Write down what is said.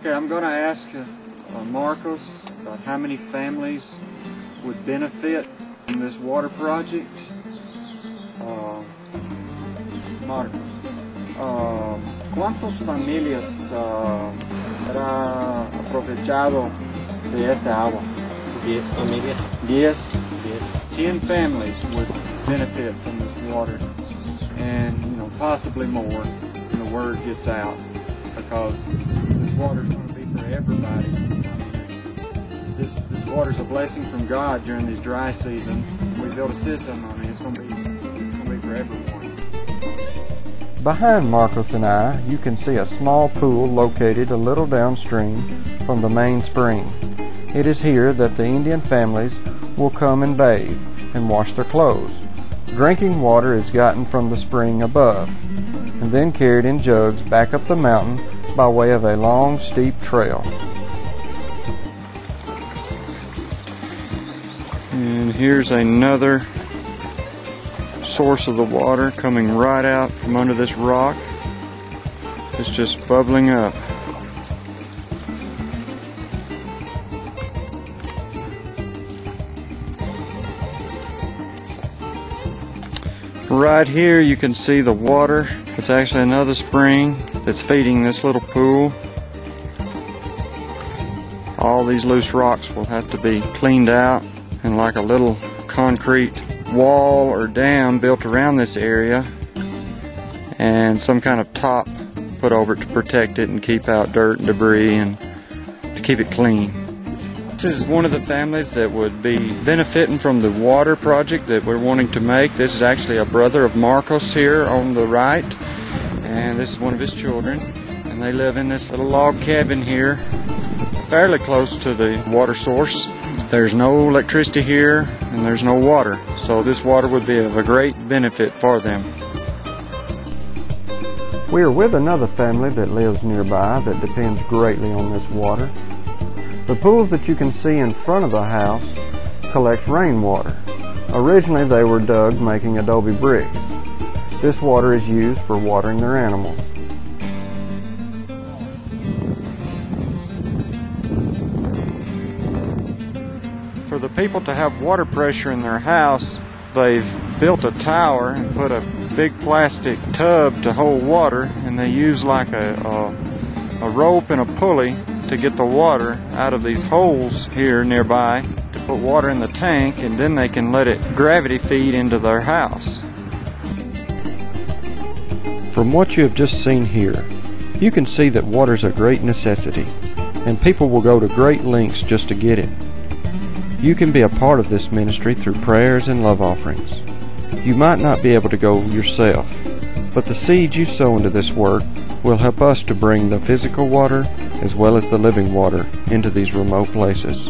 Okay, I'm going to ask Marcos about how many families would benefit from this water project. Marcos, ¿cuántas familias será aprovechado de esta agua? 10 familias. 10 families would benefit from this water, and possibly more when the word gets out, because this water is going to be for everybody. This water is a blessing from God during these dry seasons. We build a system. It's going to be for everyone. Behind Marcos and I, you can see a small pool located a little downstream from the main spring. It is here that the Indian families will come and bathe and wash their clothes. Drinking water is gotten from the spring above and then carried in jugs back up the mountain by way of a long, steep trail. And here's another source of the water coming right out from under this rock. It's just bubbling up. Right here you can see the water. It's actually another spring that's feeding this little pool. All these loose rocks will have to be cleaned out, and like a little concrete wall or dam built around this area, and some kind of top put over it to protect it and keep out dirt and debris and to keep it clean. This is one of the families that would be benefiting from the water project that we're wanting to make. This is actually a brother of Marcos here on the right, and this is one of his children, and they live in this little log cabin here, fairly close to the water source. There's no electricity here and there's no water, so this water would be of a great benefit for them. We are with another family that lives nearby that depends greatly on this water. The pools that you can see in front of the house collect rainwater. Originally they were dug making adobe bricks. This water is used for watering their animals. For the people to have water pressure in their house, they've built a tower and put a big plastic tub to hold water, and they use like a rope and a pulley to get the water out of these holes here nearby to put water in the tank, and then they can let it gravity feed into their house. From what you have just seen here, you can see that water is a great necessity, and people will go to great lengths just to get it. You can be a part of this ministry through prayers and love offerings. You might not be able to go yourself, but the seeds you sow into this work will help us to bring the physical water as well as the living water into these remote places.